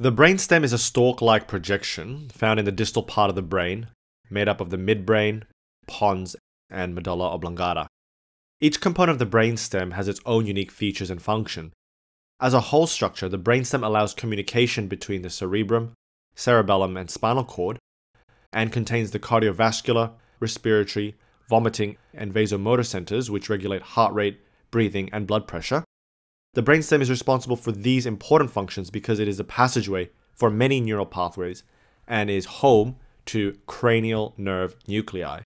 The brainstem is a stalk-like projection found in the distal part of the brain, made up of the midbrain, pons, and medulla oblongata. Each component of the brainstem has its own unique features and function. As a whole structure, the brainstem allows communication between the cerebrum, cerebellum, and spinal cord, and contains the cardiovascular, respiratory, vomiting, and vasomotor centers, which regulate heart rate, breathing, and blood pressure. The brainstem is responsible for these important functions because it is a passageway for many neural pathways and is home to cranial nerve nuclei.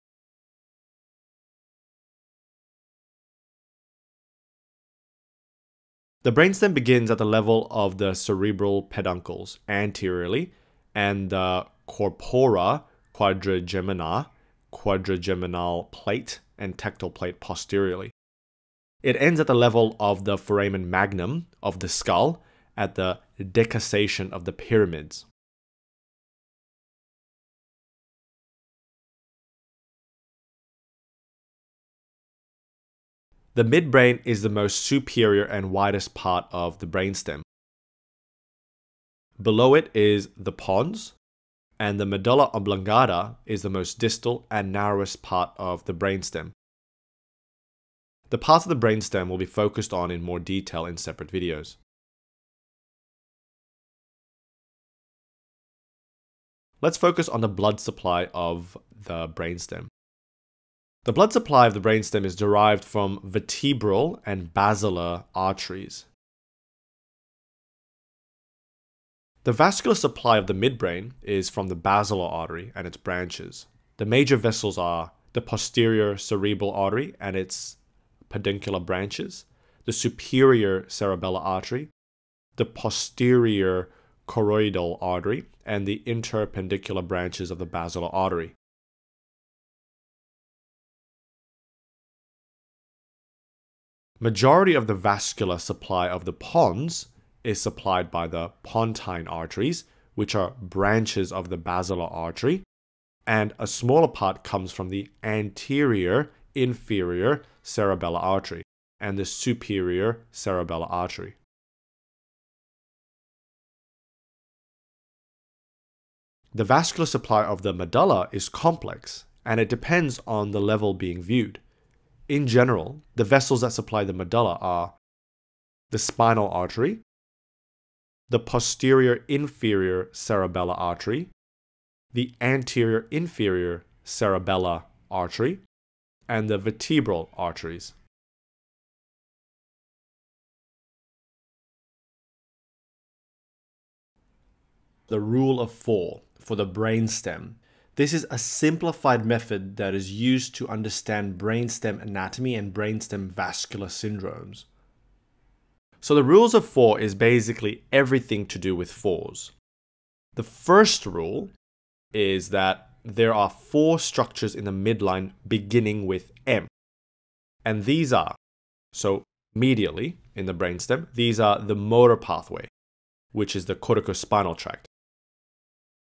The brainstem begins at the level of the cerebral peduncles anteriorly and the corpora quadrigemina, quadrigeminal plate, and tectal plate posteriorly. It ends at the level of the foramen magnum of the skull at the decussation of the pyramids. The midbrain is the most superior and widest part of the brainstem. Below it is the pons, and the medulla oblongata is the most distal and narrowest part of the brainstem. The parts of the brainstem will be focused on in more detail in separate videos. Let's focus on the blood supply of the brainstem. The blood supply of the brainstem is derived from vertebral and basilar arteries. The vascular supply of the midbrain is from the basilar artery and its branches. The major vessels are the posterior cerebral artery and its peduncular branches, the superior cerebellar artery, the posterior choroidal artery, and the interpendicular branches of the basilar artery. Majority of the vascular supply of the pons is supplied by the pontine arteries, which are branches of the basilar artery, and a smaller part comes from the anterior inferior cerebellar artery and the superior cerebellar artery. The vascular supply of the medulla is complex, and it depends on the level being viewed. In general, the vessels that supply the medulla are the spinal artery, the posterior inferior cerebellar artery, the anterior inferior cerebellar artery, and the vertebral arteries. The Rule of 4 for the brainstem. This is a simplified method that is used to understand brainstem anatomy and brainstem vascular syndromes. So the rules of 4 is basically everything to do with 4's. The first rule is that there are 4 structures in the midline beginning with M. And these are, so medially in the brainstem, these are the motor pathway, which is the corticospinal tract.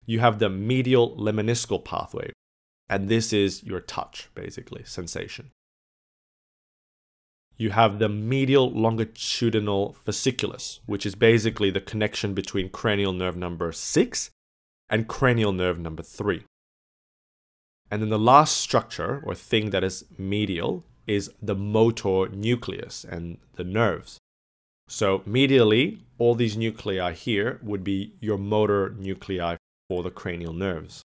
You have the medial lemniscal pathway, and this is your touch, basically, sensation. You have the medial longitudinal fasciculus, which is basically the connection between cranial nerve number 6 and cranial nerve number 3. And then the last structure, or thing that is medial, is the motor nucleus and the nerves. So medially, all these nuclei here would be your motor nuclei for the cranial nerves.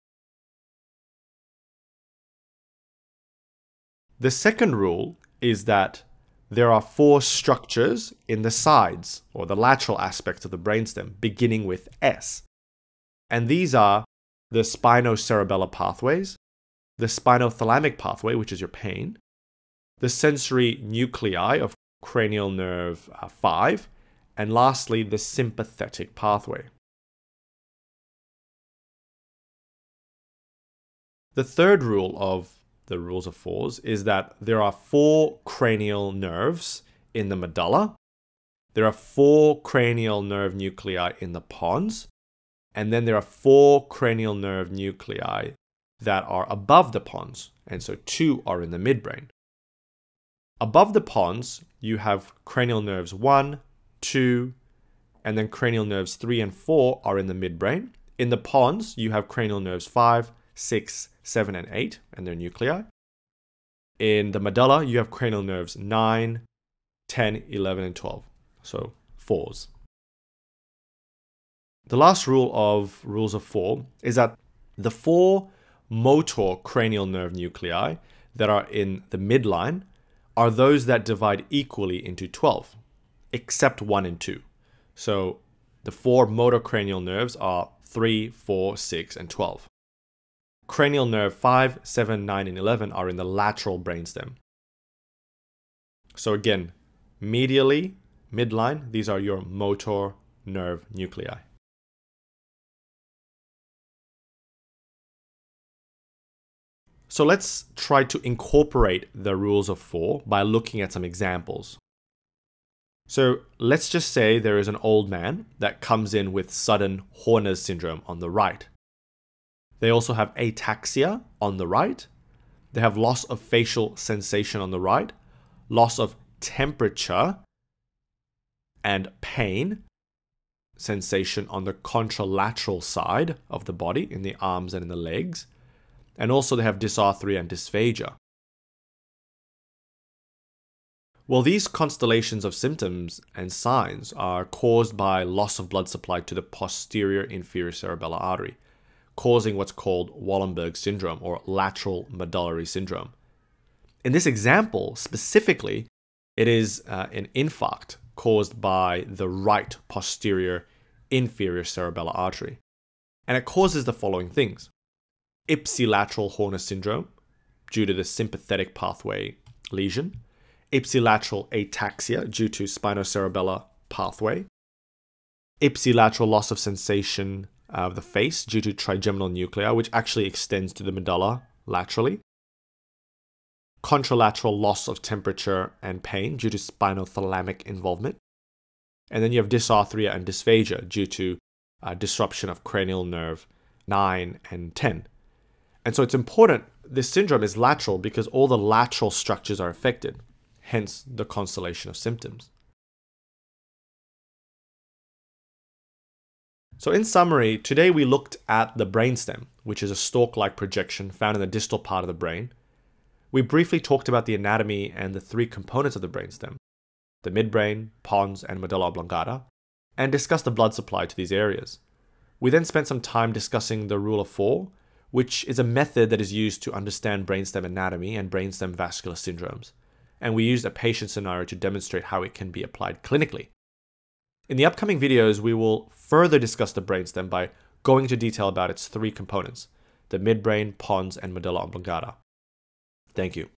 The second rule is that there are 4 structures in the sides, or the lateral aspects of the brainstem, beginning with S. And these are the spinocerebellar pathways, the spinothalamic pathway, which is your pain, the sensory nuclei of cranial nerve 5, and lastly, the sympathetic pathway. The third rule of the rules of 4's is that there are 4 cranial nerves in the medulla, there are 4 cranial nerve nuclei in the pons, and then there are 4 cranial nerve nuclei that are above the pons, and so 2 are in the midbrain. Above the pons, you have cranial nerves 1, 2, and then cranial nerves 3 and 4 are in the midbrain. In the pons, you have cranial nerves 5, 6, 7, and 8, and their nuclei. In the medulla, you have cranial nerves 9, 10, 11, and 12, so 4's. The last rule of rules of 4 is that the 4 motor cranial nerve nuclei that are in the midline are those that divide equally into 12, except 1 and 2. So the 4 motor cranial nerves are 3, 4, 6, and 12. Cranial nerve 5, 7, 9, and 11 are in the lateral brainstem. So again, medially, midline, these are your motor nerve nuclei. So let's try to incorporate the rules of 4 by looking at some examples. So let's just say there is an old man that comes in with sudden Horner's syndrome on the right. They also have ataxia on the right. They have loss of facial sensation on the right, loss of temperature and pain sensation on the contralateral side of the body, in the arms and in the legs. And also they have dysarthria and dysphagia. Well, these constellations of symptoms and signs are caused by loss of blood supply to the posterior inferior cerebellar artery, causing what's called Wallenberg syndrome or lateral medullary syndrome. In this example, specifically, it is an infarct caused by the right posterior inferior cerebellar artery. And it causes the following things. Ipsilateral Horner syndrome due to the sympathetic pathway lesion, ipsilateral ataxia due to spinocerebellar pathway, ipsilateral loss of sensation of the face due to trigeminal nuclei, which actually extends to the medulla laterally, contralateral loss of temperature and pain due to spinothalamic involvement, and then you have dysarthria and dysphagia due to disruption of cranial nerve 9 and 10. And so it's important, this syndrome is lateral because all the lateral structures are affected, hence the constellation of symptoms. So in summary, today we looked at the brainstem, which is a stalk-like projection found in the distal part of the brain. We briefly talked about the anatomy and the 3 components of the brainstem, the midbrain, pons, and medulla oblongata, and discussed the blood supply to these areas. We then spent some time discussing the rule of 4, which is a method that is used to understand brainstem anatomy and brainstem vascular syndromes. And we used a patient scenario to demonstrate how it can be applied clinically. In the upcoming videos, we will further discuss the brainstem by going into detail about its 3 components, the midbrain, pons, and medulla oblongata. Thank you.